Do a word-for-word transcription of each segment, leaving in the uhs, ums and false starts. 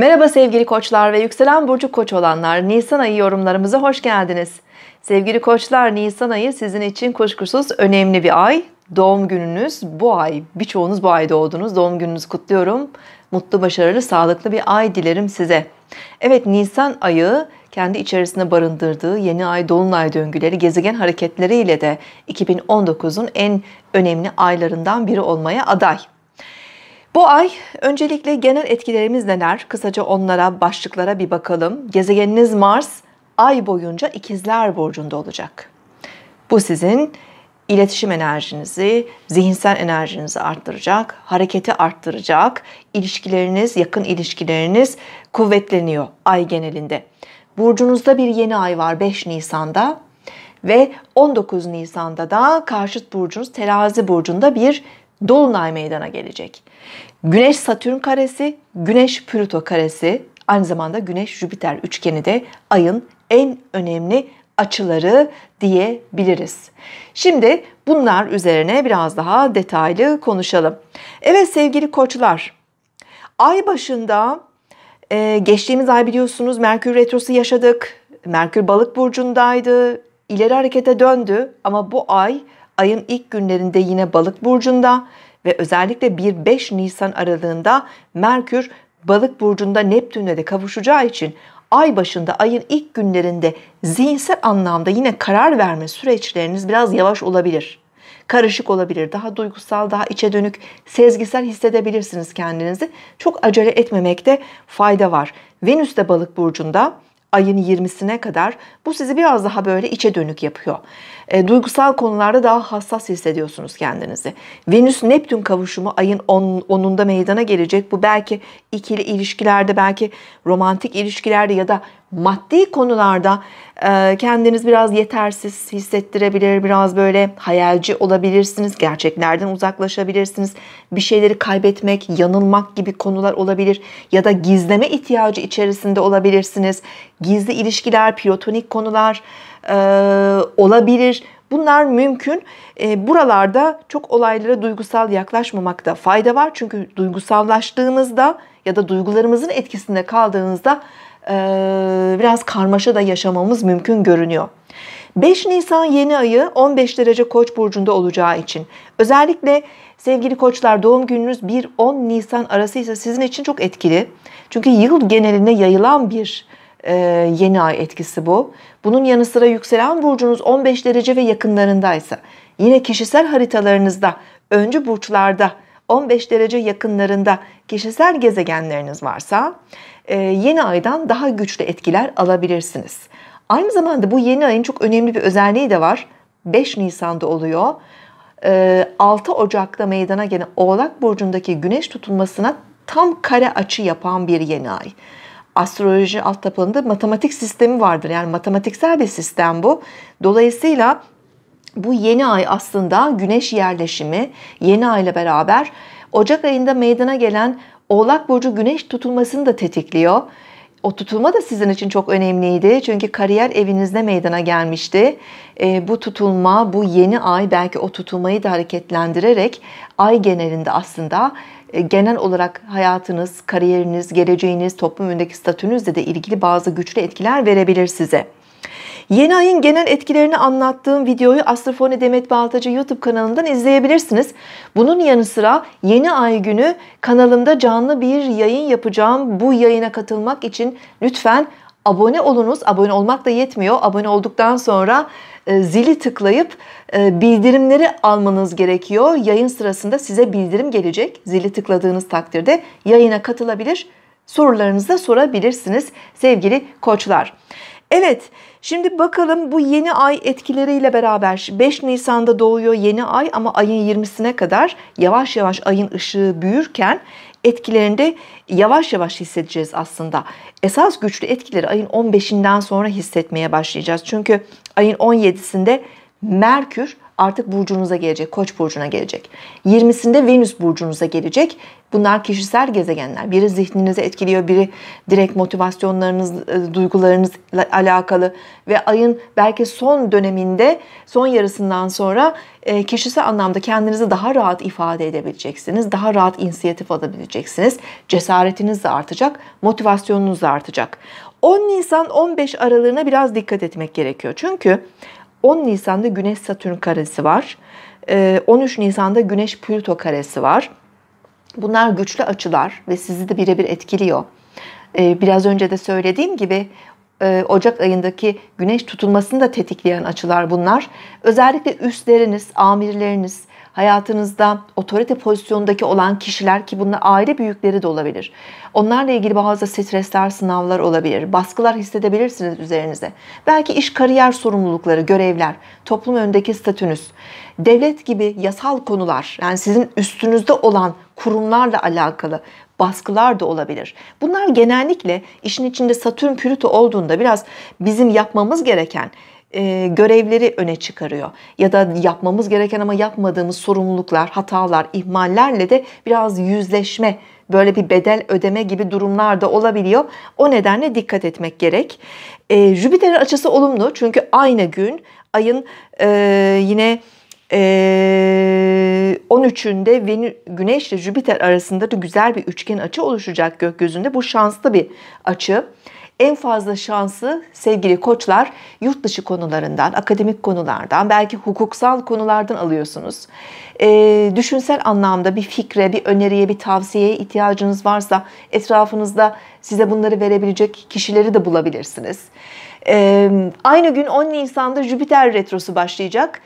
Merhaba sevgili koçlar ve yükselen burcu koç olanlar, Nisan ayı yorumlarımıza hoş geldiniz. Sevgili koçlar, Nisan ayı sizin için kuşkusuz önemli bir ay. Doğum gününüz bu ay. Birçoğunuz bu ay doğdunuz. Doğum gününüzü kutluyorum. Mutlu, başarılı, sağlıklı bir ay dilerim size. Evet, Nisan ayı kendi içerisinde barındırdığı yeni ay, dolunay döngüleri, gezegen hareketleriyle de iki bin on dokuzun en önemli aylarından biri olmaya aday. Bu ay öncelikle genel etkilerimiz neler? Kısaca onlara, başlıklara bir bakalım. Gezegeniniz Mars ay boyunca İkizler Burcu'nda olacak. Bu sizin İletişim enerjinizi, zihinsel enerjinizi arttıracak, hareketi arttıracak, ilişkileriniz, yakın ilişkileriniz kuvvetleniyor ay genelinde. Burcunuzda bir yeni ay var beş Nisan'da ve on dokuz Nisan'da da karşıt burcunuz Terazi Burcu'nda bir dolunay meydana gelecek. Güneş-Satürn karesi, Güneş-Plüto karesi, aynı zamanda Güneş-Jüpiter üçgeni de ayın en önemli açıları diyebiliriz. Şimdi bunlar üzerine biraz daha detaylı konuşalım. Evet sevgili koçlar, ay başında geçtiğimiz ay biliyorsunuz Merkür retrosu yaşadık. Merkür Balık burcundaydı, ileri harekete döndü ama bu ay ayın ilk günlerinde yine Balık burcunda ve özellikle bir beş Nisan aralığında Merkür Balık burcunda Neptün'le de kavuşacağı için ay başında, ayın ilk günlerinde zihinsel anlamda yine karar verme süreçleriniz biraz yavaş olabilir. Karışık olabilir. Daha duygusal, daha içe dönük, sezgisel hissedebilirsiniz kendinizi. Çok acele etmemekte fayda var. Venüs de Balık burcunda ayın yirmisine kadar. Bu sizi biraz daha böyle içe dönük yapıyor. E, duygusal konularda daha hassas hissediyorsunuz kendinizi. Venüs-Neptün kavuşumu ayın onunda meydana gelecek. Bu belki ikili ilişkilerde, belki romantik ilişkilerde ya da maddi konularda e, kendiniz biraz yetersiz hissettirebilir. Biraz böyle hayalci olabilirsiniz. Gerçeklerden uzaklaşabilirsiniz. Bir şeyleri kaybetmek, yanılmak gibi konular olabilir. Ya da gizleme ihtiyacı içerisinde olabilirsiniz. Gizli ilişkiler, platonik konular e, olabilir. Bunlar mümkün. E, buralarda çok olaylara duygusal yaklaşmamakta fayda var. Çünkü duygusallaştığınızda ya da duygularımızın etkisinde kaldığınızda e, biraz karmaşa da yaşamamız mümkün görünüyor. beş Nisan yeni ayı on beş derece Koç burcunda olacağı için özellikle sevgili koçlar, doğum gününüz bir on Nisan arasıysa sizin için çok etkili. Çünkü yıl geneline yayılan bir Ee, yeni ay etkisi bu. Bunun yanı sıra yükselen burcunuz on beş derece ve yakınlarındaysa yine kişisel haritalarınızda, öncü burçlarda on beş derece yakınlarında kişisel gezegenleriniz varsa e, yeni aydan daha güçlü etkiler alabilirsiniz. Aynı zamanda bu yeni ayın çok önemli bir özelliği de var. beş Nisan'da oluyor. E, altı Ocak'ta meydana gelen Oğlak burcundaki güneş tutulmasına tam kare açı yapan bir yeni ay. Astroloji alt tabanında matematik sistemi vardır. Yani matematiksel bir sistem bu. Dolayısıyla bu yeni ay aslında güneş yerleşimi, yeni ay ile beraber Ocak ayında meydana gelen Oğlak Burcu güneş tutulmasını da tetikliyor. O tutulma da sizin için çok önemliydi. Çünkü kariyer evinizde meydana gelmişti. E, bu tutulma, bu yeni ay belki o tutulmayı da hareketlendirerek ay genelinde aslında e, genel olarak hayatınız, kariyeriniz, geleceğiniz, toplum önündeki statünüzle de ilgili bazı güçlü etkiler verebilir size. Yeni ayın genel etkilerini anlattığım videoyu Astrofoni Demet Baltacı YouTube kanalından izleyebilirsiniz. Bunun yanı sıra yeni ay günü kanalımda canlı bir yayın yapacağım. Bu yayına katılmak için lütfen abone olunuz. Abone olmak da yetmiyor. Abone olduktan sonra zili tıklayıp bildirimleri almanız gerekiyor. Yayın sırasında size bildirim gelecek. Zili tıkladığınız takdirde yayına katılabilir, sorularınızı da sorabilirsiniz sevgili koçlar. Evet, şimdi bakalım bu yeni ay etkileriyle beraber beş Nisan'da doğuyor yeni ay ama ayın yirmisine kadar yavaş yavaş ayın ışığı büyürken etkilerini de yavaş yavaş hissedeceğiz aslında. Esas güçlü etkileri ayın on beşinden sonra hissetmeye başlayacağız. Çünkü ayın on yedisinde Merkür artık burcunuza gelecek, Koç burcuna gelecek. yirmisinde Venüs burcunuza gelecek Bunlar kişisel gezegenler. Biri zihninizi etkiliyor, biri direkt motivasyonlarınız, duygularınızla alakalı. Ve ayın belki son döneminde, son yarısından sonra kişisel anlamda kendinizi daha rahat ifade edebileceksiniz. Daha rahat inisiyatif alabileceksiniz. Cesaretiniz de artacak, motivasyonunuz da artacak. on Nisan on beş aralığına biraz dikkat etmek gerekiyor. Çünkü on Nisan'da Güneş-Satürn karesi var. on üç Nisan'da Güneş-Plüto karesi var. Bunlar güçlü açılar ve sizi de birebir etkiliyor. Biraz önce de söylediğim gibi Ocak ayındaki güneş tutulmasını da tetikleyen açılar bunlar. Özellikle üstleriniz, amirleriniz, hayatınızda otorite pozisyonundaki olan kişiler, ki bunlar aile büyükleri de olabilir. Onlarla ilgili bazı stresler, sınavlar olabilir. Baskılar hissedebilirsiniz üzerinize. Belki iş, kariyer sorumlulukları, görevler, toplum önündeki statünüz, devlet gibi yasal konular, yani sizin üstünüzde olan kurumlarla alakalı baskılar da olabilir. Bunlar genellikle işin içinde Satürn Plüto olduğunda biraz bizim yapmamız gereken e, görevleri öne çıkarıyor. Ya da yapmamız gereken ama yapmadığımız sorumluluklar, hatalar, ihmallerle de biraz yüzleşme, böyle bir bedel ödeme gibi durumlar da olabiliyor. O nedenle dikkat etmek gerek. E, Jüpiter'in açısı olumlu, çünkü aynı gün ayın e, yine... Ee, on üçünde Venü, Güneş ile Jüpiter arasında da güzel bir üçgen açı oluşacak gökyüzünde. Bu şanslı bir açı. En fazla şansı sevgili koçlar yurt dışı konularından, akademik konulardan, belki hukuksal konulardan alıyorsunuz. Ee, düşünsel anlamda bir fikre, bir öneriye, bir tavsiyeye ihtiyacınız varsa etrafınızda size bunları verebilecek kişileri de bulabilirsiniz. Ee, aynı gün on Nisan'da Jüpiter retrosu başlayacak.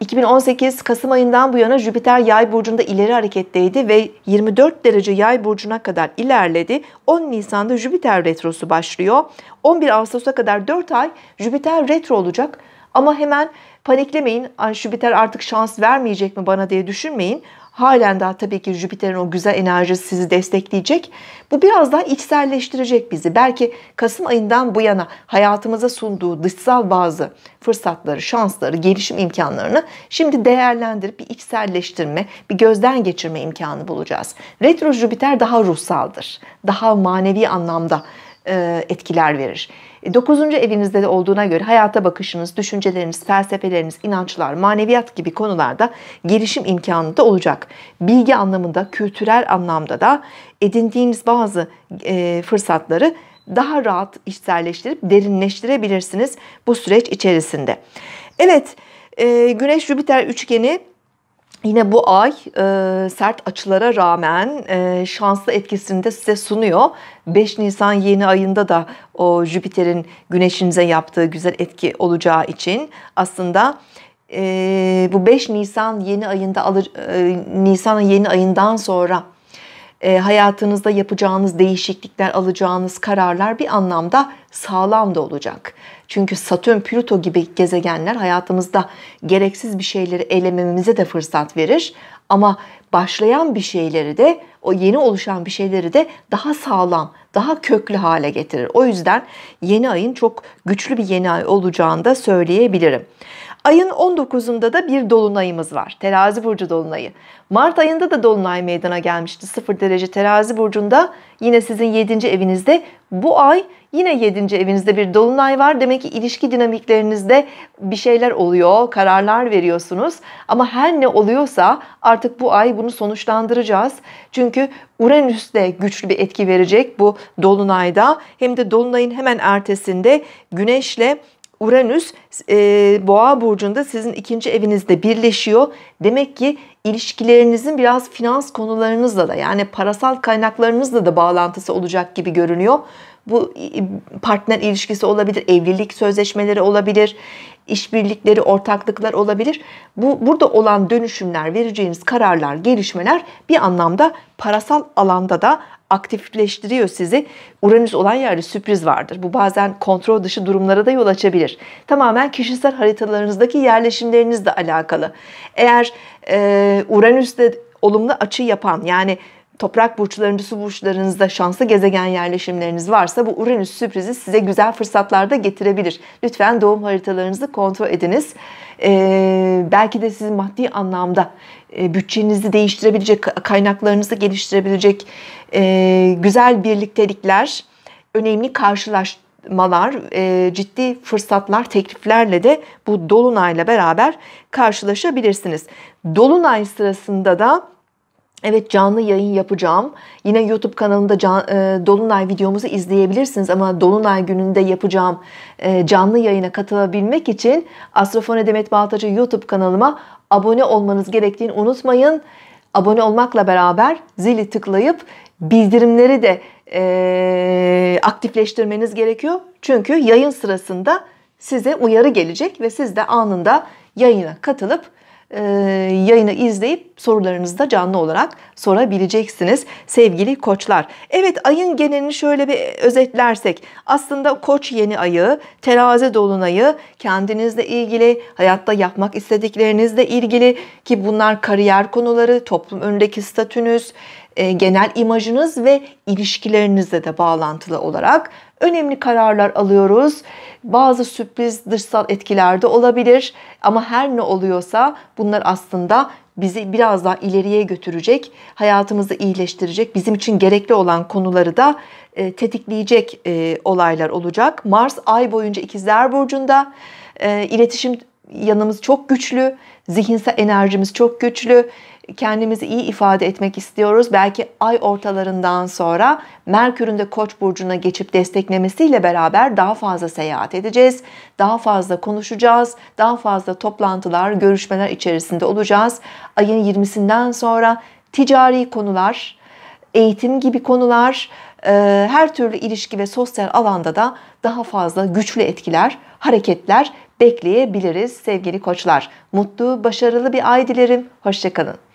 iki bin on sekiz Kasım ayından bu yana Jüpiter Yay burcunda ileri hareketteydi ve yirmi dört derece Yay burcuna kadar ilerledi. on Nisan'da Jüpiter retrosu başlıyor. on bir Ağustos'a kadar dört ay Jüpiter retro olacak. Ama hemen paniklemeyin. Jüpiter artık şans vermeyecek mi bana diye düşünmeyin. Halen daha tabii ki Jüpiter'in o güzel enerjisi sizi destekleyecek. Bu biraz daha içselleştirecek bizi. Belki Kasım ayından bu yana hayatımıza sunduğu dışsal bazı fırsatları, şansları, gelişim imkanlarını şimdi değerlendirip bir içselleştirme, bir gözden geçirme imkanı bulacağız. Retro Jüpiter daha ruhsaldır. Daha manevi anlamda etkiler verir. dokuzuncu evinizde de olduğuna göre hayata bakışınız, düşünceleriniz, felsefeleriniz, inançlar, maneviyat gibi konularda gelişim imkanı da olacak. Bilgi anlamında, kültürel anlamda da edindiğiniz bazı fırsatları daha rahat içselleştirip derinleştirebilirsiniz bu süreç içerisinde. Evet, Güneş-Jüpiter üçgeni yine bu ay e, sert açılara rağmen e, şanslı etkisini de size sunuyor. beş Nisan yeni ayında da o Jüpiter'in güneşinize yaptığı güzel etki olacağı için aslında e, bu beş Nisan yeni ayında alır, e, Nisan yeni ayından sonra e, hayatınızda yapacağınız değişiklikler, alacağınız kararlar bir anlamda sağlam da olacak. Çünkü Satürn, Plüto gibi gezegenler hayatımızda gereksiz bir şeyleri elememize de fırsat verir. Ama başlayan bir şeyleri de, o yeni oluşan bir şeyleri de daha sağlam, daha köklü hale getirir. O yüzden yeni ayın çok güçlü bir yeni ay olacağını da söyleyebilirim. Ayın on dokuzunda da bir dolunayımız var. Terazi burcu dolunayı. Mart ayında da dolunay meydana gelmişti. sıfır derece Terazi burcunda, yine sizin yedinci evinizde. Bu ay yine yedinci evinizde bir dolunay var. Demek ki ilişki dinamiklerinizde bir şeyler oluyor, kararlar veriyorsunuz. Ama her ne oluyorsa artık bu ay bunu sonuçlandıracağız. Çünkü Uranüs de güçlü bir etki verecek bu dolunayda. Hem de dolunayın hemen ertesinde Güneş'le Uranüs e, Boğa burcunda sizin ikinci evinizde birleşiyor. Demek ki ilişkilerinizin biraz finans konularınızla da, yani parasal kaynaklarınızla da bağlantısı olacak gibi görünüyor. Bu partner ilişkisi olabilir, evlilik sözleşmeleri olabilir, işbirlikleri, ortaklıklar olabilir. Bu burada olan dönüşümler, vereceğiniz kararlar, gelişmeler bir anlamda parasal alanda da aktifleştiriyor sizi. Uranüs olan yerde sürpriz vardır. Bu bazen kontrol dışı durumlara da yol açabilir. Tamamen kişisel haritalarınızdaki yerleşimlerinizle alakalı. Eğer e, Uranüs'te olumlu açı yapan, yani toprak burçlarında, su burçlarınızda şanslı gezegen yerleşimleriniz varsa bu Uranüs sürprizi size güzel fırsatlar da getirebilir. Lütfen doğum haritalarınızı kontrol ediniz. Ee, belki de sizin maddi anlamda e, bütçenizi değiştirebilecek, kaynaklarınızı geliştirebilecek e, güzel birliktelikler, önemli karşılaşmalar, e, ciddi fırsatlar, tekliflerle de bu dolunayla beraber karşılaşabilirsiniz. Dolunay sırasında da evet, canlı yayın yapacağım. Yine YouTube kanalımda can, e, Dolunay videomuzu izleyebilirsiniz ama Dolunay gününde yapacağım e, canlı yayına katılabilmek için Astrofoni Demet Baltacı YouTube kanalıma abone olmanız gerektiğini unutmayın. Abone olmakla beraber zili tıklayıp bildirimleri de e, aktifleştirmeniz gerekiyor. Çünkü yayın sırasında size uyarı gelecek ve siz de anında yayına katılıp yayını izleyip sorularınızı da canlı olarak sorabileceksiniz sevgili koçlar. Evet, ayın genelini şöyle bir özetlersek aslında koç yeni ayı, terazi dolunayı kendinizle ilgili, hayatta yapmak istediklerinizle ilgili ki bunlar kariyer konuları, toplum önündeki statünüz, genel imajınız ve ilişkilerinizle de bağlantılı olarak önemli kararlar alıyoruz. Bazı sürpriz dışsal etkiler de olabilir ama her ne oluyorsa bunlar aslında bizi biraz daha ileriye götürecek, hayatımızı iyileştirecek, bizim için gerekli olan konuları da e, tetikleyecek e, olaylar olacak. Mars ay boyunca İkizler Burcu'nda, e, iletişim yanımız çok güçlü, zihinsel enerjimiz çok güçlü. Kendimizi iyi ifade etmek istiyoruz. Belki ay ortalarından sonra Merkür'ün de Koç burcuna geçip desteklemesiyle beraber daha fazla seyahat edeceğiz. Daha fazla konuşacağız. Daha fazla toplantılar, görüşmeler içerisinde olacağız. Ayın yirmisinden sonra ticari konular, eğitim gibi konular, her türlü ilişki ve sosyal alanda da daha fazla güçlü etkiler, hareketler bekleyebiliriz sevgili koçlar. Mutlu, başarılı bir ay dilerim. Hoşça kalın.